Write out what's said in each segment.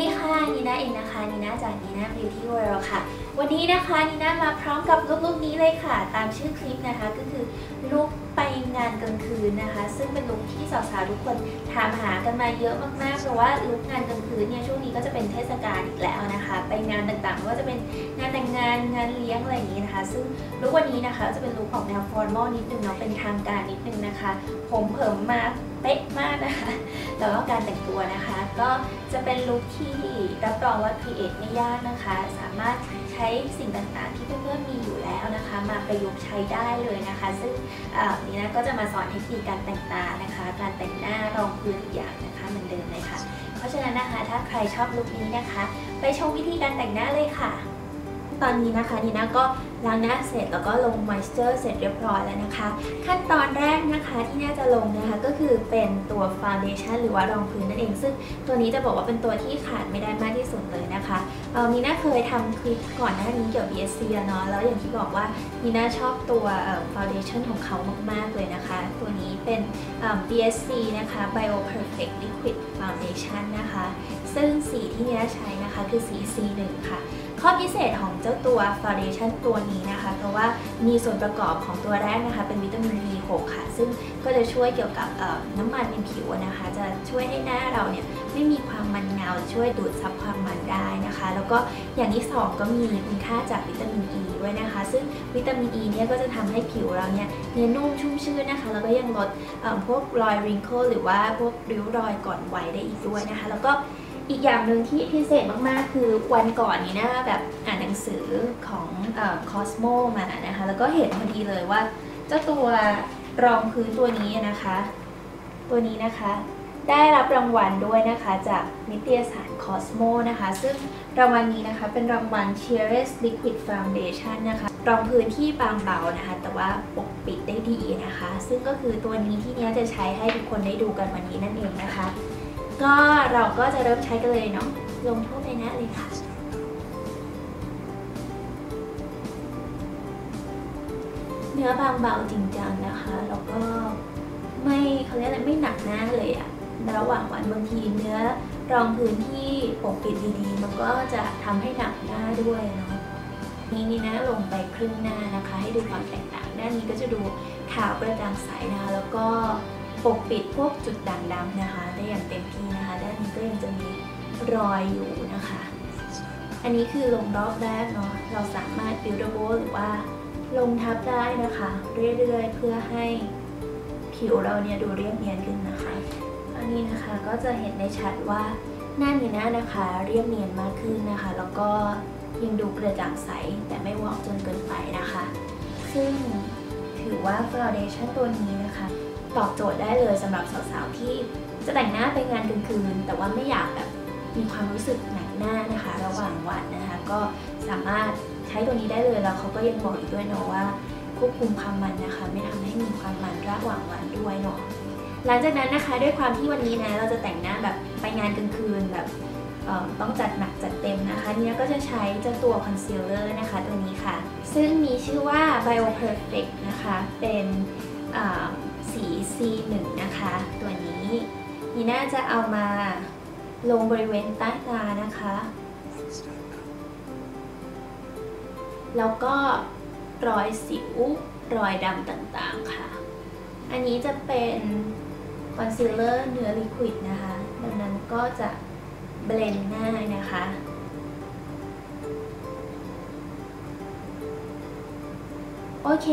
ดีค่ะนีน่าเองนะคะนีน่าจากนีน่า Beauty World ค่ะวันนี้นะคะนีน่ามาพร้อมกับลุคนี้เลยค่ะตามชื่อคลิปนะคะก็คือลุคไปงานกลางคืนนะคะซึ่งเป็นลุคที่สาวๆทุกคนถามหากันมาเยอะมากๆเพราะว่าลุคงานกลางคืนเนี่ยช่วงนี้ก็จะเป็นเทศกาลอีกแล้วนะคะไปงานต่างๆว่าจะเป็นงานแต่งงานงานเลี้ยงอะไรอย่างนี้นะคะซึ่งลุควันนี้นะคะจะเป็นลุคของแนวฟอร์มอลนิดนึงเนาะเป็นทางการนิดนึงนะคะผมเผิ่มมาเป๊ะมากนะคะแต่ว่าการแต่งตัวนะคะก็จะเป็นลุคที่รับรองว่าครีเอทไม่ยากนะคะสามารถใช้สิ่งต่างๆที่เพื่อนๆมีอยู่แล้วนะคะมาประยุกต์ใช้ได้เลยนะคะซึ่งนี่นะก็จะมาสอนเทคนิคการแต่งตานะคะการแต่งหน้ารองพื้นอีกอย่างนะคะเหมือนเดิมเลยค่ะเพราะฉะนั้นนะคะถ้าใครชอบลุคนี้นะคะไปชมวิธีการแต่งหน้าเลยค่ะตอนนี้นะคะนีน่าก็ล้างหน้าเสร็จแล้วก็ลงมอยส์เจอร์เสร็จเรียบร้อยแล้วนะคะขั้นตอนแรกนะคะที่น่าจะลงนะคะก็คือเป็นตัวฟาวเดชั่นหรือว่ารองพื้นนั่นเองซึ่งตัวนี้จะบอกว่าเป็นตัวที่ขาดไม่ได้มากที่สุดเลยนะคะนีน่าเคยทำคลิปก่อนหน้านี้เกี่ยวกับ BSC เนาะแล้วอย่างที่บอกว่านีน่าชอบตัวฟาวเดชั่นของเขามากๆเลยนะคะตัวนี้เป็น BSC นะคะ Bio Perfect Liquid Foundation นะคะซึ่งสีที่นีน่าใช้นะคะคือสี C1 ค่ะข้อพิเศษของเจ้าตัวฟาวเดชั่นตัวนี้นะคะเพราะว่ามีส่วนประกอบของตัวแรกนะคะเป็นวิตามิน B6 ค่ะซึ่งก็จะช่วยเกี่ยวกับน้ำมันในผิวนะคะจะช่วยให้หน้าเราเนี่ยไม่มีความมันเงาช่วยดูดซับความมันได้นะคะแล้วก็อย่างที่2ก็มีคุณค่าจากวิตามิน E ด้วยนะคะซึ่งวิตามิน E เนี่ยก็จะทำให้ผิวเราเนี่ยเนียนนุ่มชุ่มชื้นนะคะแล้วก็ยังลดพวกรอยริงเกิลหรือว่าพวกริ้วรอยก่อนวัยได้อีกด้วยนะคะแล้วก็อีกอย่างหนึ่งที่พิเศษมากๆคือวันก่อนนี้นะแบบอ่านหนังสือของCosmo มานะคะแล้วก็เห็นพอดีเลยว่าเจ้าตัวรองพื้นตัวนี้นะคะได้รับรางวัลด้วยนะคะจากนิตยสาร Cosmo นะคะซึ่งรางวัลนี้นะคะเป็นรางวัล Cheerless Liquid Foundation นะคะรองพื้นที่บางเบานะคะแต่ว่าปกปิดได้ดีนะคะซึ่งก็คือตัวนี้ที่นี้จะใช้ให้ทุกคนได้ดูกันวันนี้นั่นเองนะคะก็เราก็จะเริ่มใช้กันเลยเนาะลงทั่วไปหน้าเลยค่ะเนื้อบางเบาจริงจังนะคะแล้วก็ไม่เขาเรียกอะไรไม่หนักหน้าเลยอะระหว่างวันบางทีเนื้อรองพื้นที่ปกปิดดีๆมันก็จะทำให้หนักหน้าด้วยเนาะนี่นะลงไปครึ่งหน้านะคะให้ดูความแตกต่างหน้านี้ก็จะดูขาวกระจ่างใสนะคะแล้วก็ปกปิดพวกจุดด่างดำนะคะได้อย่างเต็มที่นะคะด้านนี้ก็ยังจะมีรอยอยู่นะคะอันนี้คือลงรอบแรกเนาะเราสามารถ buildable หรือว่าลงทับได้นะคะเรื่อยๆเพื่อให้ผิวเราเนี่ยดูเรียบเนียนขึ้นนะคะอันนี้นะคะก็จะเห็นได้ชัดว่าหน้านี้นะคะเรียบเนียนมากขึ้นนะคะแล้วก็ยังดูกระจ่างใสแต่ไม่วอกจนเกินไปนะคะซึ่งถือว่า foundation ตัวนี้นะคะตอบโจทย์ได้เลยสำหรับสาวๆที่จะแต่งหน้าไปงานกลางคืนแต่ว่าไม่อยากแบบมีความรู้สึกหนักหน้านะคะระหว่างวันนะคะก็สามารถใช้ตัวนี้ได้เลยแล้วเขาก็ยังบอกอีกด้วยเนาะว่าควบคุมความมันนะคะไม่ทำให้มีความมันระหว่างวันด้วยเนาะหลังจากนั้นนะคะด้วยความที่วันนี้นะเราจะแต่งหน้าแบบไปงานกลางคืนแบบต้องจัดหนักจัดเต็มนะคะนี่ก็จะใช้เจ้าตัวคอนซีลเลอร์นะคะตัวนี้ค่ะซึ่งมีชื่อว่า Bio Perfect นะคะเป็นสี C1 นะคะตัวนี้นีน่าจะเอามาลงบริเวณใต้ตานะคะแล้วก็รอยสิวรอยดำต่างๆค่ะอันนี้จะเป็นคอนซีลเลอร์เนื้อลิควิดนะคะดังนั้นก็จะเบลนด์ง่ายนะคะโอเค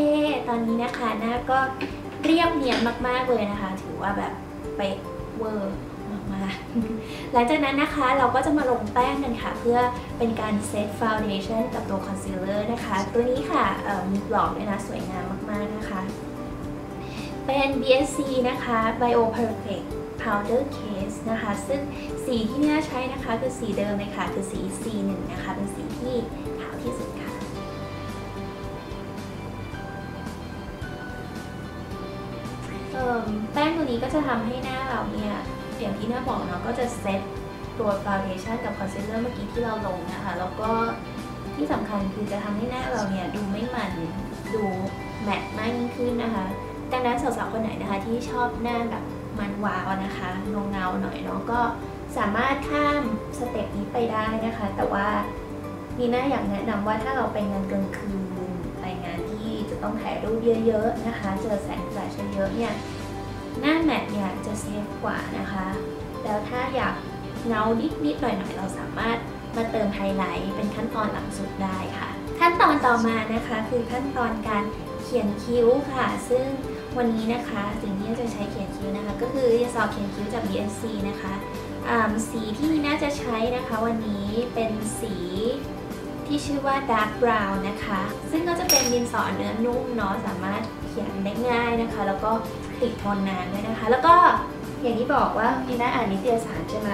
ตอนนี้นะคะหน้าก็เรียบเนียนมากๆเลยนะคะถือว่าแบบเป๊ะเวอร์มากๆหลังจากนั้นนะคะเราก็จะมาลงแป้งกันค่ะเพื่อเป็นการเซตฟาวเดชั่นกับตัวคอนซีลเลอร์นะคะตัวนี้ค่ะมีกรอบด้วยนะสวยงามมากๆนะคะเป็น BSC นะคะ Bio Perfect Powder Case นะคะซึ่งสีที่นี่ใช้นะคะคือสีเดิมเลยค่ะคือสี C1 นะคะเป็นสีที่ขาวที่สุดค่ะแป้งตัวนี้ก็จะทำให้หน้าเราเนี่ยอย่างที่หน้าบอกเนาะก็จะเซตตัวฟาวเดชั่นกับคอนซีลเลอร์เมื่อกี้ที่เราลงนะคะแล้วก็ที่สำคัญคือจะทำให้หน้าเราเนี่ยดูไม่มันดูแมตต์มากยิ่งขึ้นนะคะดังนั้นสาวๆคนไหนนะคะที่ชอบหน้าแบบมันวาวนะคะเงาๆหน่อยเนาะก็ สามารถข้ามสเต็ปนี้ไปได้นะคะแต่ว่ามีน่าอยากแนะนำว่าถ้าเราไปงานกลางคืนไปงานที่จะต้องถ่ายรูปเยอะๆนะคะเจอแสงแฟลชเยอะๆเนี่ยหน้าแมตต์เนี่ยจะเซฟกว่านะคะแล้วถ้าอยากเงานิดๆหน่อยๆเราสามารถมาเติมไฮไลท์เป็นขั้นตอนหลังสุดได้ค่ะขั้นตอนต่อมานะคะคือขั้นตอนการเขียนคิ้วค่ะซึ่งวันนี้นะคะสิ่งที่จะใช้เขียนคิ้วนะคะก็คือจะสอบเขียนคิ้วจาก BSC นะคะสีที่น่าจะใช้นะคะวันนี้เป็นสีที่ชื่อว่า Dark Brown นะคะซึ่งก็จะเป็นดินสอเนื้อนุ่มเนาะสามารถเขียนได้ง่ายนะคะแล้วก็ติดทนนานด้วยนะคะแล้วก็อย่างที่บอกว่านีน่าอ่านนิตยสารใช่ไหม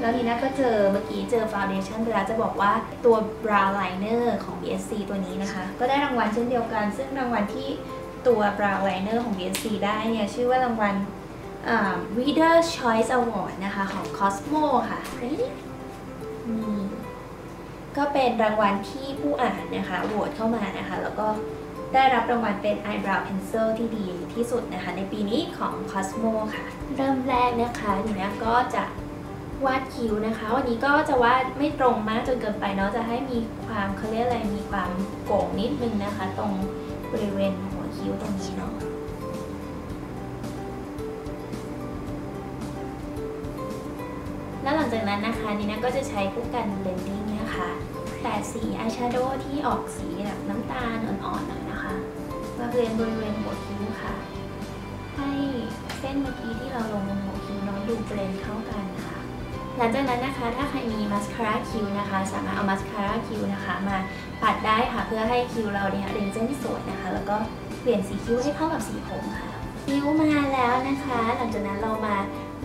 แล้วนีน่าก็เจอเมื่อกี้เจอ Foundation เวลาจะบอกว่าตัว Brow Liner ของ BSC ตัวนี้นะคะก็ได้รางวัลเช่นเดียวกันซึ่งรางวัลที่ตัว Brow Liner ของ BSC ได้เนี่ยชื่อว่ารางวัลReader Choice Award นะคะของ Cosmo ค่ะนี่ก็เป็นรางวัลที่ผู้อ่านนะคะโหวตเข้ามานะคะแล้วก็ได้รับรางวัลเป็น Eyebrow Pencil ที่ดีที่สุดนะคะในปีนี้ของ Cosmo ค่ะเริ่มแรกนะคะนี่นะก็จะวาดคิ้วนะคะวันนี้ก็จะวาดไม่ตรงมากจนเกินไปเนาะจะให้มีความเขาเรียกอะไรมีความโก่งนิดนึงนะคะตรงบริเวณหัวคิ้วตรงนี้เนาะแล้วหลังจากนั้นนะคะนี่นะก็จะใช้คู่กันเบลนดิ้งนะคะแต่สีอายแชโดว์ที่ออกสีแบบน้ำตาลอ่อนๆหน่อยนะคะมาเบลนบริเวณหัวคิ้วค่ะให้เส้นเมื่อกี้ที่เราลงบนหัวคิ้วน้อยดูเบลนเข้ากันค่ะหลังจากนั้นนะคะถ้าใครมีมาสคาร่าคิ้วนะคะสามารถเอามาสคาร่าคิ้วนะคะมาปัดได้ค่ะเพื่อให้คิ้วเราเนี่ยเรียงเส้นสวยนะคะแล้วก็เปลี่ยนสีคิ้วให้เข้ากับสีผมค่ะคิ้วมาแล้วนะคะหลังจากนั้นเรามา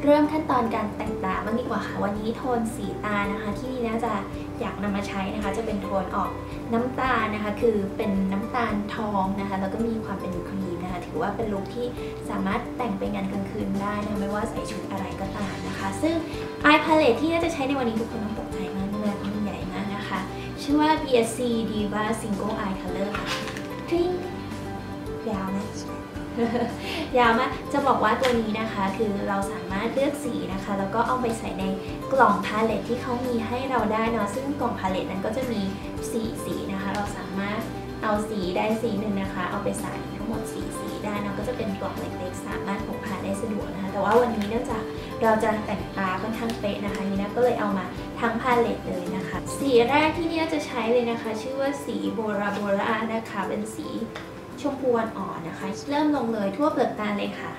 เริ่มขั้นตอนการแต่งตาบ้างดีกว่าค่ะวันนี้โทนสีตานะคะที่น่าจะอยากนำมาใช้นะคะจะเป็นโทนออกน้ำตาลนะคะคือเป็นน้ำตาลทองนะคะแล้วก็มีความเป็นครีมนะคะถือว่าเป็นลุคที่สามารถแต่งไปงานกลางคืนได้นะไม่ว่าใส่ชุดอะไรก็ตามนะคะซึ่งอายพาเลตที่น่าจะใช้ในวันนี้ทุกคนต้องตกใจมากเลยเพราะมันใหญ่มากนะคะชื่อว่า BSC Diva Single Eye Color ค่ะทิ้งยาวนะยาวมากจะบอกว่าตัวนี้นะคะคือเราสามารถเลือกสีนะคะแล้วก็เอาไปใส่ในกล่องพาเลตที่เขามีให้เราได้เนาะซึ่งกล่องพาเลตนั้นก็จะมี4 สีนะคะเราสามารถเอาสีได้สีหนึ่งนะคะเอาไปใส่ทั้งหมด4 สีได้เนาะก็จะเป็นกล่องเล็กๆสามารถพกพาได้สะดวกนะคะแต่ว่าวันนี้เนื่องจากเราจะแต่งตาค่อนข้างเป๊ะนะคะนี่นะก็เลยเอามาทั้งพาเลตเลยนะคะสีแรกที่นี่จะใช้เลยนะคะชื่อว่าสีโบราโบรานะคะเป็นสีชมพูอ่อนนะคะเริ่มลงเลยทั่วเปลือกตาเลยค่ะ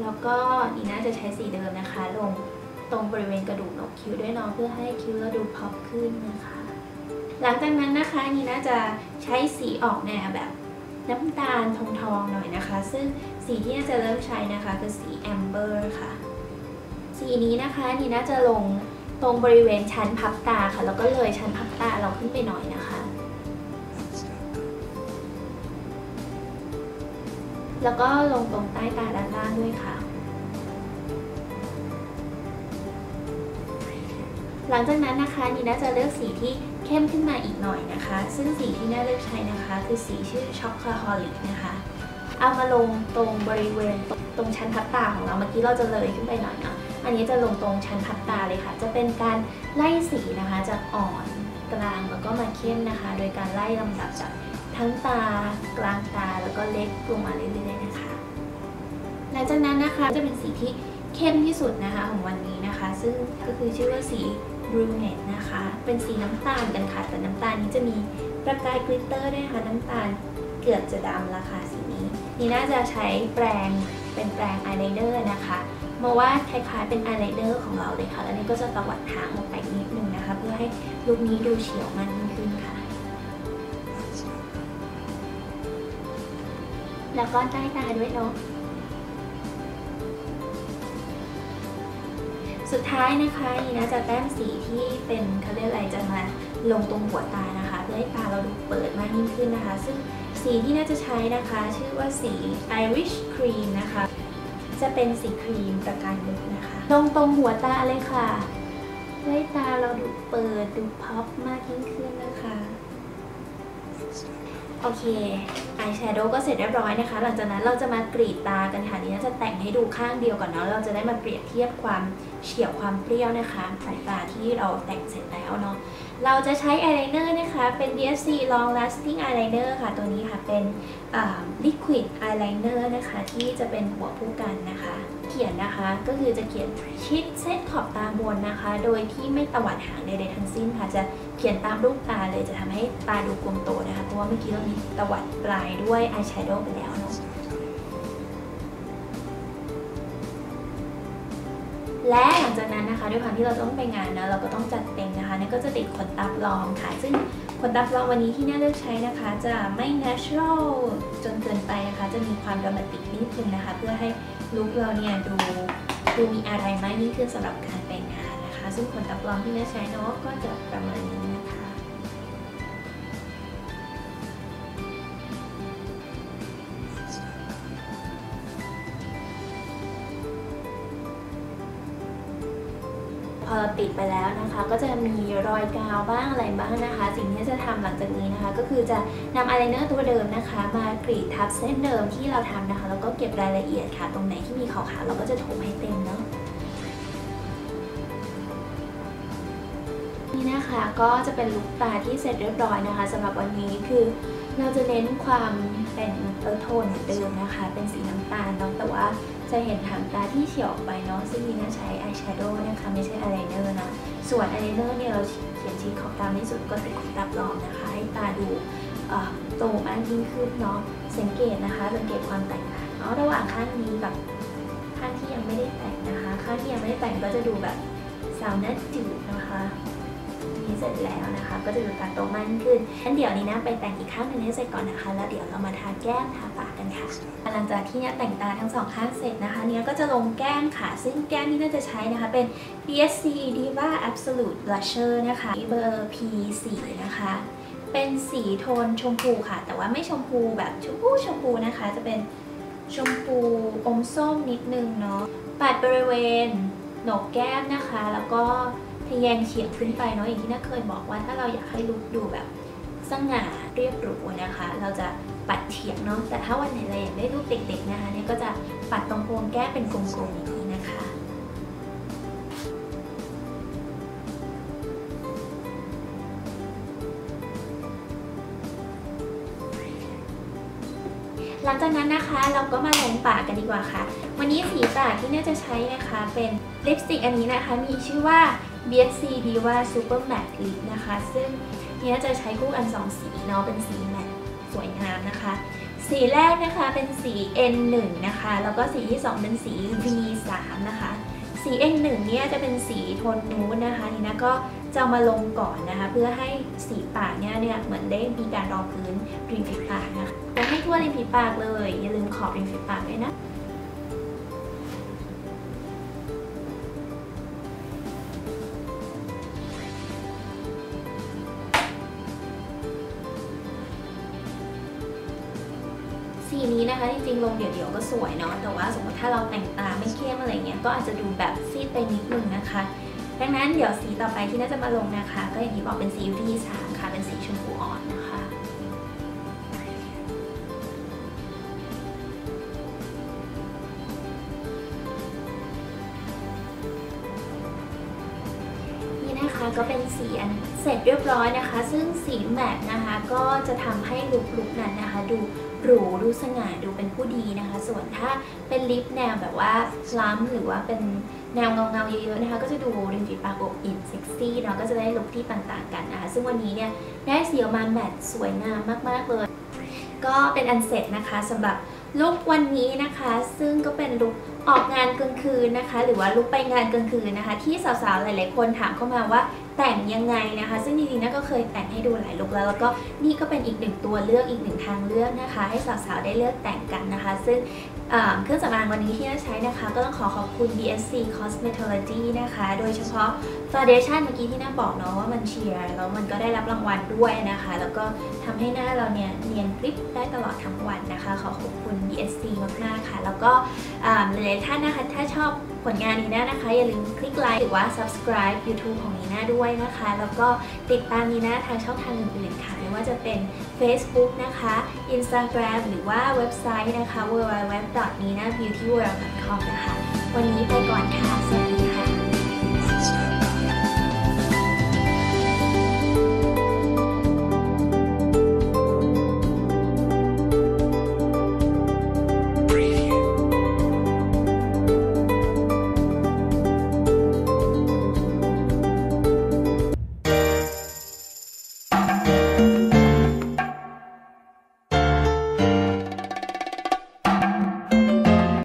แล้วก็นี่น่าจะใช้สีเดิมนะคะลงตรงบริเวณกระดูกนกคิ้วด้วยน้องเพื่อให้คิ้วเราดูพอปขึ้นนะคะหลังจากนั้นนะคะนี่น่าจะใช้สีออกแนวแบบน้ำตาลทองๆหน่อยนะคะซึ่งสีที่น่าจะเริ่มใช้นะคะคือสีแอมเบอร์ค่ะสีนี้นะคะนี่น่าจะลงตรงบริเวณชั้นพับตาค่ะแล้วก็เลยชั้นพับตาเราขึ้นไปหน่อยนะคะแล้วก็ลงตรงใต้ตาด้านล่างด้วยค่ะหลังจากนั้นนะคะนี่น่าจะเลือกสีที่เข้มขึ้นมาอีกหน่อยนะคะซึ่งสีที่น่าเลือกใช้นะคะคือสีชื่อช็อกโกแลตนะคะเอามาลงตรงบริเวณตรงชั้นพับตาของเราเมื่อกี้เราจะเลยขึ้นไปหน่อยนะอันนี้จะลงตรงชั้นพับตาเลยค่ะจะเป็นการไล่สีนะคะจากอ่อนกลางแล้วก็มาเข้มนะคะโดยการไล่ลำดับจากทั้งตากลางตาแล้วก็เล็กลงมาเรื่อยๆนะคะหลังจากนั้นนะคะจะเป็นสีที่เข้มที่สุดนะคะของวันนี้นะคะซึ่งก็คือชื่อว่าสีบรูเนตนะคะเป็นสีน้ำตาลกันค่ะแต่น้ำตาลนี้จะมีประกายกลิตเตอร์ด้วยค่ะน้ำตาลเกือบจะดำราคาสีนี้นี่น่าจะใช้แปรงเป็นแปรงอายไลเนอร์นะคะมาว่าคล้ายๆเป็นอายไลเนอร์ของเราเลยค่ะแล้วนี่ก็จะตวัดทางออกไปนิดนึงนะคะเพื่อให้ลุคนี้ดูเฉียวมันขึ้นค่ะแล้วก็ใต้ตาด้วยเนาะสุดท้ายนะคะนี่นะจะแต้มสีที่เป็นเขาเรียกอะไรจะมาลงตรงหัวตานะคะเพื่อให้ตาเราดูเปิดมากยิ่งขึ้นนะคะซึ่งสีที่น่าจะใช้นะคะชื่อว่าสี Irish Cream นะคะจะเป็นสีครีมประการนึงนะคะลงตรงหัวตาเลยค่ะให้ตาเราดูเปิดดูพับมากยิ่งขึ้นนะคะ โอเคอายแชโดว์ก็เสร็จเรียบร้อยนะคะหลังจากนั้นเราจะมากรีดตากันค่ะนี้จะแต่งให้ดูข้างเดียวก่อนเนาะเราจะได้มาเปรียบเทียบความเฉียวความเปรี้ยวนะคะสายตาที่เราแต่งเสร็จแล้วเนาะเราจะใช้อายไลเนอร์นะคะเป็น BSC Long Lasting Eyeliner ค่ะตัวนี้ค่ะเป็น Liquid Eyeliner นะคะที่จะเป็นหัวผู้กันนะคะเขียนนะคะก็คือจะเขียนชิดเส้นขอบตาบนนะคะโดยที่ไม่ตวัดหางใดๆทั้งสิ้นค่ะจะเขียนตามรูปตาเลยจะทำให้ตาดูกลมโตนะคะเพราะว่าเมื่อกี้เรามีตวัดปลายด้วยอายแชโดว์ไปแล้วเนาะและหลังจากนั้นนะคะด้วยความที่เราต้องไปงานนะเราก็ต้องจัดเต็มนะคะนั่นก็จะติดขนตาปลอมค่ะซึ่งขนตาปลอมวันนี้ที่น่าเลือกใช้นะคะจะไม่ natural จนเกินไปนะคะจะมีความดรามาติกนิดนึงนะคะเพื่อให้ลุคเราเนี่ยดูมีอะไรมากยิ่งขึ้นสำหรับการไปงานนะคะซึ่งขนตาปลอมที่เลือกใช้เนาะก็จะประมาณนี้นะคะพอเราติดไปแล้วนะคะก็จะมีรอยกาวบ้างอะไรบ้างนะคะสิ่งที่จะทำหลังจากนี้นะคะก็คือจะนำอายไลเนอร์ตัวเดิมนะคะมากรีดทับเส้นเดิมที่เราทำนะคะแล้วก็เก็บรายละเอียดค่ะตรงไหนที่มีขาวๆเราก็จะถมให้เต็มเนาะนี่นะคะก็จะเป็นลุคตาที่เสร็จเรียบร้อยนะคะสำหรับวันนี้คือเราจะเน้นความเป็นเอิร์ธโทนเหมือนเดิมนะคะเป็นสีน้ำตาลเนาะแต่ว่าจะเห็นหางตาที่เฉียวออกไปเนาะซึ่งนี่นะใช้อายแชโดว์นะคะไม่ใช่อายไลเนอร์นะส่วนอายไลเนอร์เนี่ยเราเขียนชิ้นขอบตาที่สุดก็เป็นขอบตาปลอมนะคะให้ตาดูโตมากยิ่งขึ้นเนาะสังเกตนะคะสังเกตความแตกต่างเนาะระหว่างข้างนี้กับข้างที่ยังไม่ได้แต่งนะคะข้างที่ยังไม่ได้แต่งก็จะดูแบบสาวน่าจืดนะคะนี่เสร็จแล้วนะคะก็จะดูตาโตมากขึ้นงั้นเดี๋ยวนี้นะไปแต่งอีกข้างหนึ่งให้เสร็จก่อนนะคะแล้วเดี๋ยวเรามาทาแก้มทาปากกันค่ะหลังจากที่เนี่ยแต่งตาทั้งสองข้างเสร็จนะคะเนี่ยก็จะลงแก้มค่ะซึ่งแก้มที่น่าจะใช้นะคะเป็น BSC Diva Absolute Blusher นะคะเบอร์ P4 นะคะเป็นสีโทนชมพูค่ะแต่ว่าไม่ชมพูแบบชมพูนะคะจะเป็นชมพูอมส้มนิดนึงเนาะปัดบริเวณโหนกแก้มนะคะแล้วก็ทะแยงเฉียงขึ้นไปเนาะอย่างที่น่าเคยบอกว่าถ้าเราอยากให้ลุคดูแบบสง่าเรียบหรูนะคะเราจะปัดเฉียงเนาะแต่ถ้าวันไหนเราอยากได้รูปเด็กๆนะคะเนี่ยก็จะปัดตรงโพงแก้มเป็นกลมๆอย่างนี้นะคะหลังจากนั้นนะคะเราก็มาลงปากกันดีกว่าค่ะวันนี้สีปากที่น่าจะใช้นะคะเป็นลิปสติกอันนี้นะคะมีชื่อว่า BSC Diva Super Matte Lip นะคะซึ่งเนี่ยจะใช้คู่กัน2สีเนาะเป็นสีแมตต์สวยงามนะคะสีแรกนะคะเป็นสี N1 นะคะแล้วก็สีที่2เป็นสี V3 นะคะสี N1 เนี่ยจะเป็นสีโทนนูดนะคะนี่นะก็จะมาลงก่อนนะคะเพื่อให้สีปากเนี่ยเหมือนได้มีการรองพื้นริมฝีปากนะคะแต่ให้ทั่วริมฝีปากเลยอย่าลืมขอบริมฝีปากด้วยนะสีนี้นะคะจริงๆลงเดี๋ยวๆก็สวยเนาะแต่ว่าสมมติถ้าเราแต่งตาไม่เข้มอะไรเงี้ยก็อาจจะดูแบบซีดไปนิดนึงนะคะดังนั้นเดี๋ยวสีต่อไปที่น่าจะมาลงนะคะก็อย่างที่บอกเป็นสี V3 ค่ะเป็นสีชมพูอ่อนนะคะนี่นะคะก็เป็นสีอันเสร็จเรียบร้อยนะคะซึ่งสีแมตต์นะคะก็จะทำให้ลุคนั้นนะคะดูหรูดูสง่าดูเป็นผู้ดีนะคะส่วนถ้าเป็นลิปแนวแบบว่าล้ำหรือว่าเป็นแนวเงาเยอะๆนะคะก็จะดูริมฝีปากอบอิ่มเซ็กซี่เนาะก็จะได้ลุคที่ต่างๆกันนะคะซึ่งวันนี้เนี่ยได้สีออกมาแมทสวยงามมากๆเลยก็เป็นอันเสร็จนะคะสำหรับลุควันนี้นะคะซึ่งก็เป็นลุคออกงานกลางคืนนะคะหรือว่าลุคไปงานกลางคืนนะคะที่สาวๆหลายๆคนถามเข้ามาว่าแต่งยังไงนะคะซึ่งจริงๆก็เคยแต่งให้ดูหลายลุคแล้วก็นี่ก็เป็นอีกหนึ่งตัวเลือกอีกหนึ่งทางเลือกนะคะให้สาวๆได้เลือกแต่งกันนะคะซึ่ง เครื่องสำอางวันนี้ที่น่าใช้นะคะก็ต้องขอบคุณ BSC Cosmetology นะคะโดยเฉพาะ Foundation เมื่อกี้ที่น่าบอกเนาะว่ามันเชียร์แล้วมันก็ได้รับรางวัลด้วยนะคะแล้วก็ทำให้หน้าเราเนี่ยเนียนกริบได้ตลอดทั้งวันนะคะขอขอบคุณ BSC มากๆค่ะแล้วก็หลายๆท่านนะคะถ้าชอบผลงานนีน่านะคะอย่าลืมคลิกไลค์หรือว่า subscribe YouTube ของนีน่าด้วยนะคะแล้วก็ติดตามนีน่าทางช่องทางอื่นๆค่ะไม่ว่าจะเป็น Facebook นะคะ Instagram หรือว่าเว็บไซต์นะคะ www.ninabeautyworld.com นะคะวันนี้ไปก่อนค่ะสวัสดีค่ะ